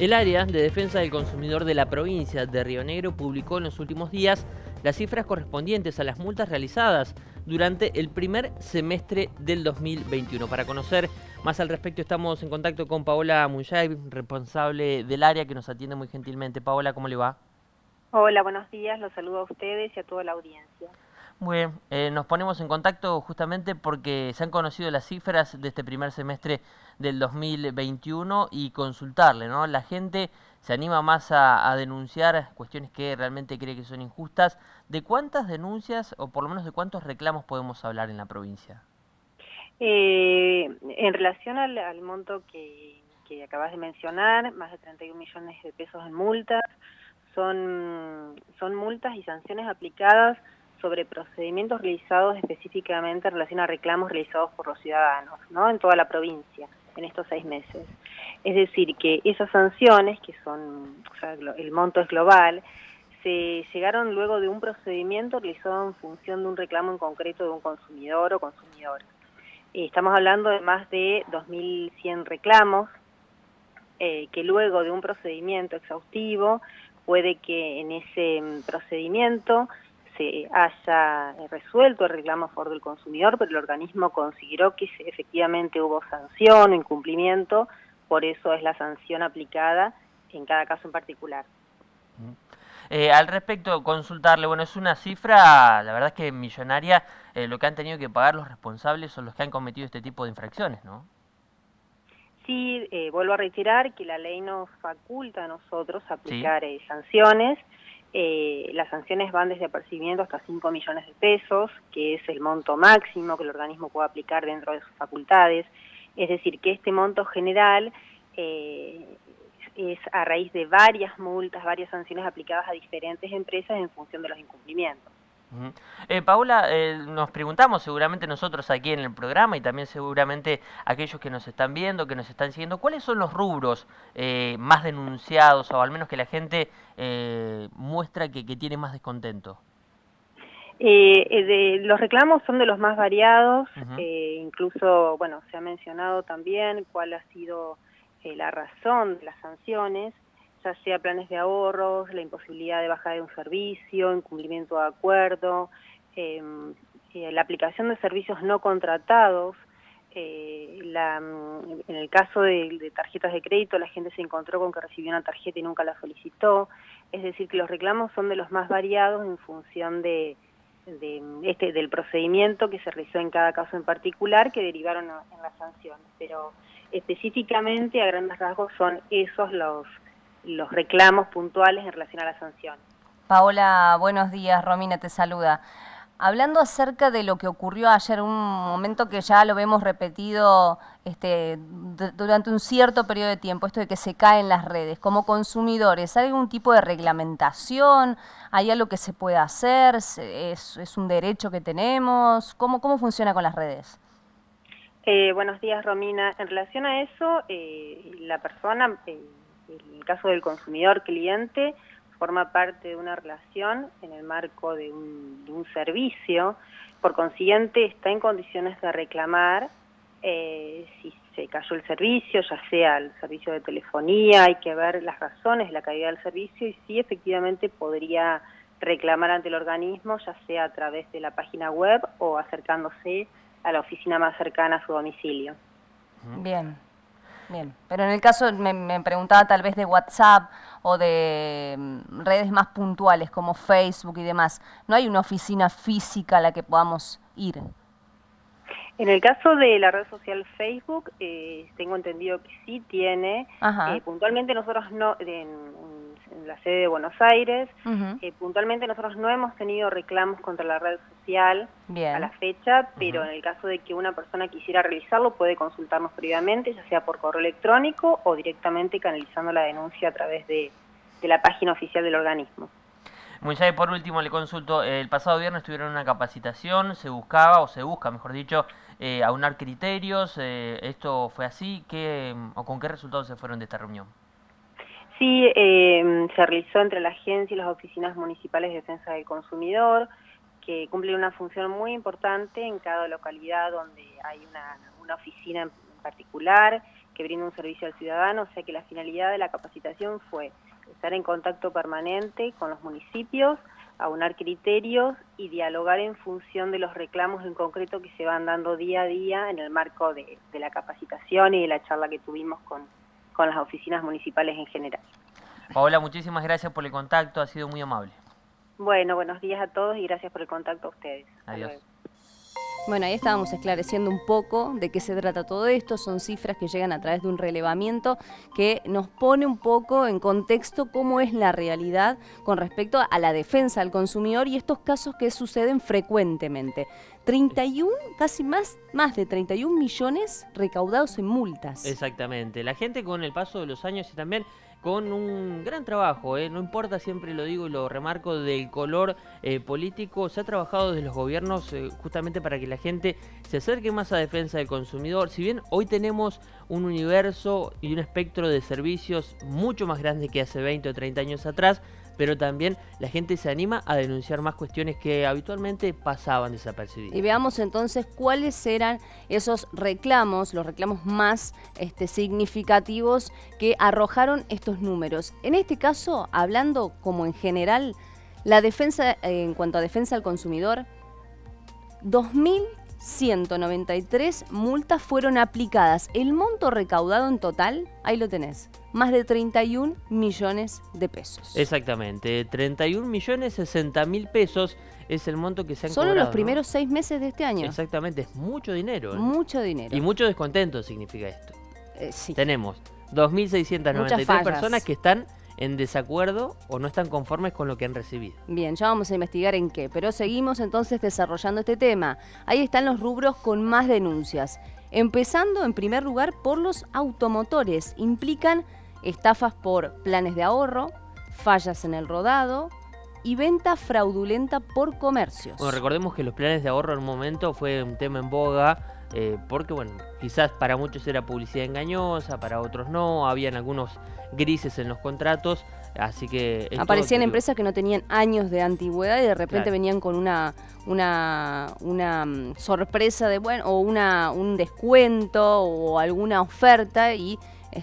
El Área de Defensa del Consumidor de la provincia de Río Negro publicó en los últimos días las cifras correspondientes a las multas realizadas durante el primer semestre del 2021. Para conocer más al respecto estamos en contacto con Paola Munyau, responsable del área, que nos atiende muy gentilmente. Paola, ¿cómo le va? Hola, buenos días. Los saludo a ustedes y a toda la audiencia. Muy bien. Nos ponemos en contacto justamente porque se han conocido las cifras de este primer semestre del 2021 y consultarle, ¿no? La gente se anima más a denunciar cuestiones que realmente cree que son injustas. ¿De cuántas denuncias o por lo menos de cuántos reclamos podemos hablar en la provincia? En relación al monto que acabas de mencionar, más de 31 millones de pesos en multas, son multas y sanciones aplicadas sobre procedimientos realizados específicamente en relación a reclamos realizados por los ciudadanos, ¿no? En toda la provincia, en estos 6 meses. Es decir, que esas sanciones, que son, o sea, el monto es global, se llegaron luego de un procedimiento realizado en función de un reclamo en concreto de un consumidor o consumidora. Estamos hablando de más de 2.100 reclamos, que luego de un procedimiento exhaustivo, puede que en ese procedimiento se haya resuelto el reclamo a favor del consumidor, pero el organismo consideró que efectivamente hubo sanción o incumplimiento, por eso es la sanción aplicada en cada caso en particular. Al respecto, consultarle, bueno, es una cifra, la verdad es que millonaria, lo que han tenido que pagar los responsables o los que han cometido este tipo de infracciones, ¿no? Sí, vuelvo a reiterar que la ley nos faculta a nosotros aplicar, sí, sanciones. Las sanciones van desde apercibimiento hasta 5 millones de pesos, que es el monto máximo que el organismo puede aplicar dentro de sus facultades. Es decir, que este monto general es a raíz de varias multas, varias sanciones aplicadas a diferentes empresas en función de los incumplimientos. Paola, nos preguntamos seguramente nosotros aquí en el programa y también seguramente aquellos que nos están viendo, que nos están siguiendo, ¿cuáles son los rubros más denunciados o al menos que la gente muestra que tiene más descontento? Los reclamos son de los más variados, incluso, bueno, se ha mencionado también cuál ha sido la razón de las sanciones, ya sea planes de ahorros, la imposibilidad de bajar de un servicio, incumplimiento de acuerdo, la aplicación de servicios no contratados. En el caso de tarjetas de crédito, la gente se encontró con que recibió una tarjeta y nunca la solicitó. Es decir, que los reclamos son de los más variados en función del procedimiento que se realizó en cada caso en particular, que derivaron en las sanciones. Pero específicamente, a grandes rasgos, son esos los reclamos puntuales en relación a la sanción. Paola, buenos días. Romina te saluda. Hablando acerca de lo que ocurrió ayer, un momento que ya lo vemos repetido durante un cierto periodo de tiempo, esto de que se caen las redes. Como consumidores, ¿hay algún tipo de reglamentación? ¿Hay algo que se pueda hacer? ¿Es un derecho que tenemos? ¿Cómo funciona con las redes? Buenos días, Romina. En relación a eso, la persona... En el caso del consumidor-cliente, forma parte de una relación en el marco de un servicio, por consiguiente está en condiciones de reclamar si se cayó el servicio, ya sea el servicio de telefonía, hay que ver las razones de la caída del servicio y si efectivamente podría reclamar ante el organismo, ya sea a través de la página web o acercándose a la oficina más cercana a su domicilio. Bien. Bien, pero en el caso, me preguntaba tal vez de WhatsApp o de redes más puntuales como Facebook y demás, ¿no hay una oficina física a la que podamos ir? En el caso de la red social Facebook, tengo entendido que sí tiene. Puntualmente nosotros no, en la sede de Buenos Aires, puntualmente nosotros no hemos tenido reclamos contra la red social. Bien. A la fecha, pero en el caso de que una persona quisiera realizarlo, puede consultarnos previamente, ya sea por correo electrónico o directamente canalizando la denuncia a través de la página oficial del organismo. Munyau, por último le consulto, el pasado viernes tuvieron una capacitación, se buscaba, o se busca, mejor dicho, aunar criterios, ¿esto fue así? ¿Con qué resultados se fueron de esta reunión? Sí, se realizó entre la agencia y las oficinas municipales de defensa del consumidor, que cumplen una función muy importante en cada localidad donde hay una oficina en particular, que brinda un servicio al ciudadano, o sea que la finalidad de la capacitación fue estar en contacto permanente con los municipios, aunar criterios y dialogar en función de los reclamos en concreto que se van dando día a día en el marco de la capacitación y de la charla que tuvimos con las oficinas municipales en general. Paola, muchísimas gracias por el contacto, ha sido muy amable. Bueno, buenos días a todos y gracias por el contacto a ustedes. Adiós. Bueno, ahí estábamos esclareciendo un poco de qué se trata todo esto. Son cifras que llegan a través de un relevamiento que nos pone un poco en contexto cómo es la realidad con respecto a la defensa del consumidor y estos casos que suceden frecuentemente. 31, casi más de 31 millones recaudados en multas. Exactamente. La gente con el paso de los años y también con un gran trabajo, no importa, siempre lo digo y lo remarco, del color político, se ha trabajado desde los gobiernos justamente para que la gente se acerque más a defensa del consumidor. Si bien hoy tenemos un universo y un espectro de servicios mucho más grande que hace 20 o 30 años atrás, pero también la gente se anima a denunciar más cuestiones que habitualmente pasaban desapercibidas. Y veamos entonces cuáles eran esos reclamos, los reclamos más significativos que arrojaron estos números. En este caso, hablando como en general, la defensa, en cuanto a defensa al consumidor, 2.193 multas fueron aplicadas. El monto recaudado en total, ahí lo tenés, más de 31 millones de pesos. Exactamente, 31.060.000 pesos es el monto que se han cobrado. Solo los primeros 6 meses de este año. Exactamente, es mucho dinero. Mucho dinero. Y mucho descontento significa esto. Sí. Tenemos 2.693 personas que están en desacuerdo o no están conformes con lo que han recibido. Bien, ya vamos a investigar en qué, pero seguimos entonces desarrollando este tema. Ahí están los rubros con más denuncias. Empezando en primer lugar por los automotores. Implican estafas por planes de ahorro, fallas en el rodado y venta fraudulenta por comercios. Bueno, recordemos que los planes de ahorro en un momento fue un tema en boga. Porque bueno, quizás para muchos era publicidad engañosa, para otros no, habían algunos grises en los contratos, así que... Aparecían empresas que no tenían años de antigüedad y de repente venían con una sorpresa de bueno, o un descuento o alguna oferta y...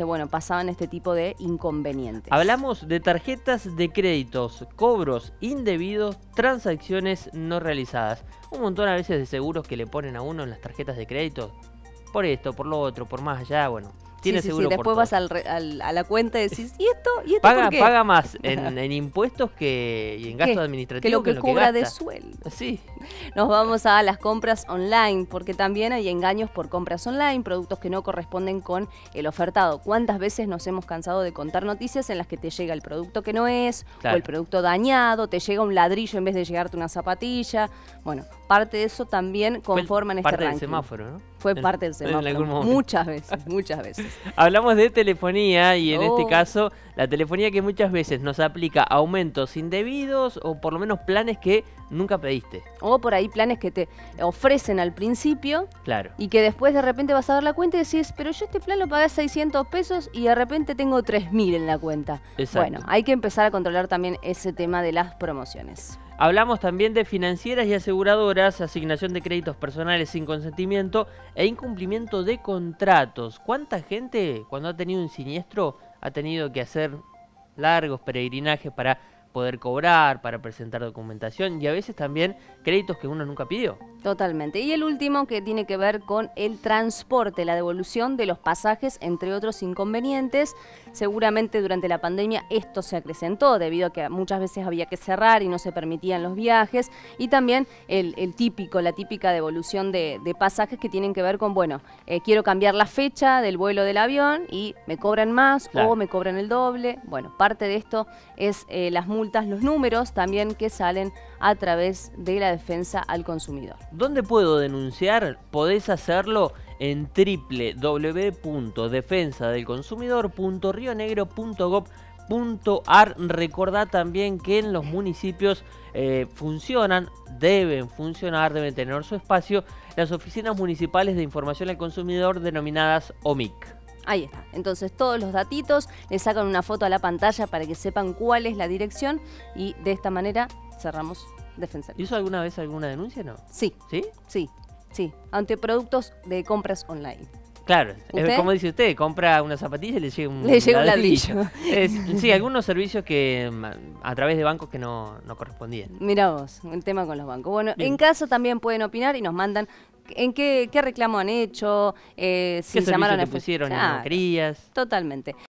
bueno, pasaban este tipo de inconvenientes. Hablamos de tarjetas de créditos, cobros indebidos, transacciones no realizadas. Un montón a veces de seguros que le ponen a uno en las tarjetas de crédito. Por esto, por lo otro, por más allá, bueno. Tiene seguro por todo. Después vas a la cuenta y decís, ¿y esto? ¿Y esto por qué? Paga más en impuestos y en gastos administrativos que lo que cobra de sueldo. Sí. Nos vamos a las compras online, porque también hay engaños por compras online, productos que no corresponden con el ofertado. ¿Cuántas veces nos hemos cansado de contar noticias en las que te llega el producto que no es, o el producto dañado, te llega un ladrillo en vez de llegarte una zapatilla? Bueno, parte de eso también conforman este ranking. Parte del semáforo, ¿no? Fue parte del semáforo. Muchas veces, muchas veces. Hablamos de telefonía y en este caso la telefonía que muchas veces nos aplica aumentos indebidos o por lo menos planes que nunca pediste. O por ahí planes que te ofrecen al principio y que después de repente vas a dar la cuenta y decís, pero yo este plan lo pagué 600 pesos y de repente tengo 3.000 en la cuenta. Exacto. Bueno, hay que empezar a controlar también ese tema de las promociones. Hablamos también de financieras y aseguradoras, asignación de créditos personales sin consentimiento e incumplimiento de contratos. ¿Cuánta gente cuando ha tenido un siniestro ha tenido que hacer largos peregrinajes para poder cobrar, para presentar documentación y a veces también créditos que uno nunca pidió? Totalmente. Y el último que tiene que ver con el transporte, la devolución de los pasajes, entre otros inconvenientes. Seguramente durante la pandemia esto se acrecentó debido a que muchas veces había que cerrar y no se permitían los viajes. Y también la típica devolución de pasajes que tienen que ver con, bueno, quiero cambiar la fecha del vuelo del avión y me cobran más o me cobran el doble. Bueno, parte de esto es las multas, los números también que salen a través de la defensa al consumidor. ¿Dónde puedo denunciar? Podés hacerlo en www.defensadelconsumidor.rionegro.gov.ar. Recordá también que en los municipios deben tener su espacio las oficinas municipales de información al consumidor denominadas OMIC. Ahí está. Entonces todos los datitos, le sacan una foto a la pantalla para que sepan cuál es la dirección y de esta manera cerramos defensa. ¿Hizo alguna vez alguna denuncia, no? Sí. ¿Sí? Sí. Ante productos de compras online. Claro, es como dice usted, compra una zapatilla y le llega un ladrillo. Sí, algunos servicios que a través de bancos que no correspondían. Mirá vos, el tema con los bancos. Bueno, bien. En caso también pueden opinar y nos mandan en qué reclamo han hecho, si ¿qué llamaron a pusieron en las crías. Totalmente.